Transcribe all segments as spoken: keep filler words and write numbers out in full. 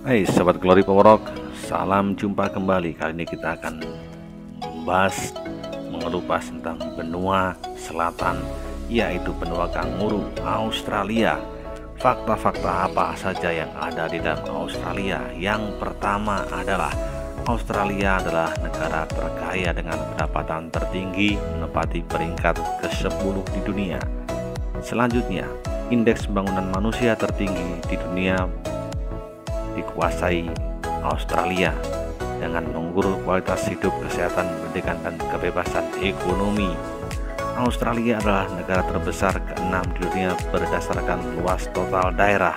Hai hey, sahabat Glory Power Rock, salam jumpa kembali. Kali ini kita akan membahas mengelupas tentang benua selatan, yaitu benua kanguru Australia. Fakta-fakta apa saja yang ada di dalam Australia? Yang pertama adalah Australia adalah negara terkaya dengan pendapatan tertinggi, menempati peringkat ke sepuluh di dunia. Selanjutnya, indeks pembangunan manusia tertinggi di dunia dikuasai Australia dengan mengguru kualitas hidup, kesehatan, pendidikan, dan kebebasan ekonomi. Australia adalah negara terbesar keenam di dunia berdasarkan luas total daerah.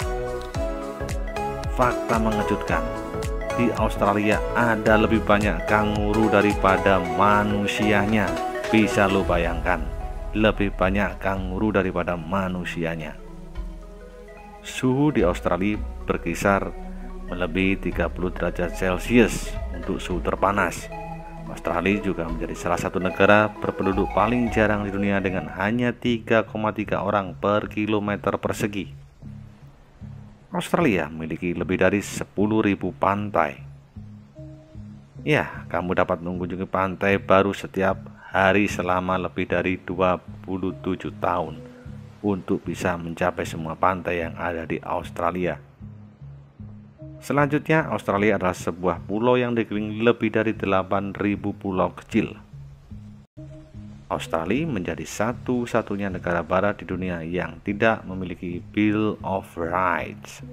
Fakta mengejutkan, di Australia ada lebih banyak kanguru daripada manusianya. Bisa lo bayangkan, lebih banyak kanguru daripada manusianya. Suhu di Australia berkisar melebihi tiga puluh derajat Celcius untuk suhu terpanas. Australia juga menjadi salah satu negara berpenduduk paling jarang di dunia dengan hanya tiga koma tiga orang per kilometer persegi. Australia memiliki lebih dari sepuluh ribu pantai. Ya, kamu dapat mengunjungi pantai baru setiap hari selama lebih dari dua puluh tujuh tahun untuk bisa mencapai semua pantai yang ada di Australia. Selanjutnya, Australia adalah sebuah pulau yang dikelilingi lebih dari delapan ribu pulau kecil. Australia menjadi satu-satunya negara barat di dunia yang tidak memiliki Bill of Rights.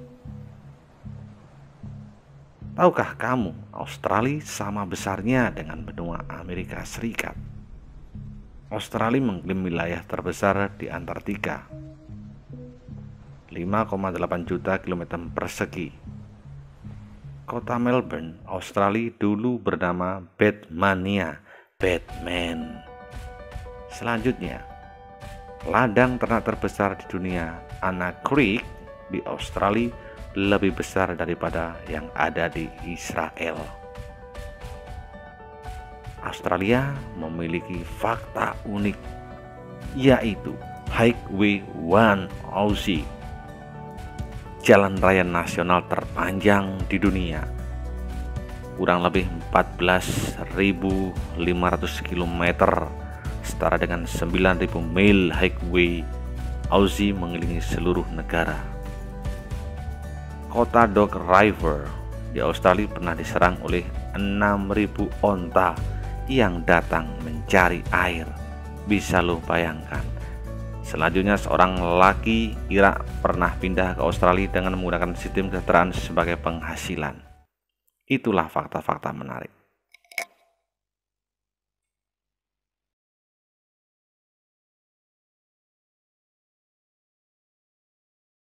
Tahukah kamu, Australia sama besarnya dengan benua Amerika Serikat. Australia mengklaim wilayah terbesar di Antartika, lima koma delapan juta kilometer persegi. Kota Melbourne, Australia dulu bernama Batmania, Batman. Selanjutnya, ladang ternak terbesar di dunia, Anna Creek di Australia lebih besar daripada yang ada di Israel. Australia memiliki fakta unik, yaitu Highway One Aussie, jalan raya nasional terpanjang di dunia, kurang lebih empat belas ribu lima ratus kilometer, setara dengan sembilan ribu mil. Highway Aussie mengelilingi seluruh negara. Kota Dog River di Australia pernah diserang oleh enam ribu onta yang datang mencari air. Bisa lo bayangkan. Selanjutnya, seorang lelaki Irak pernah pindah ke Australia dengan menggunakan sistem kesejahteraan sebagai penghasilan. Itulah fakta-fakta menarik.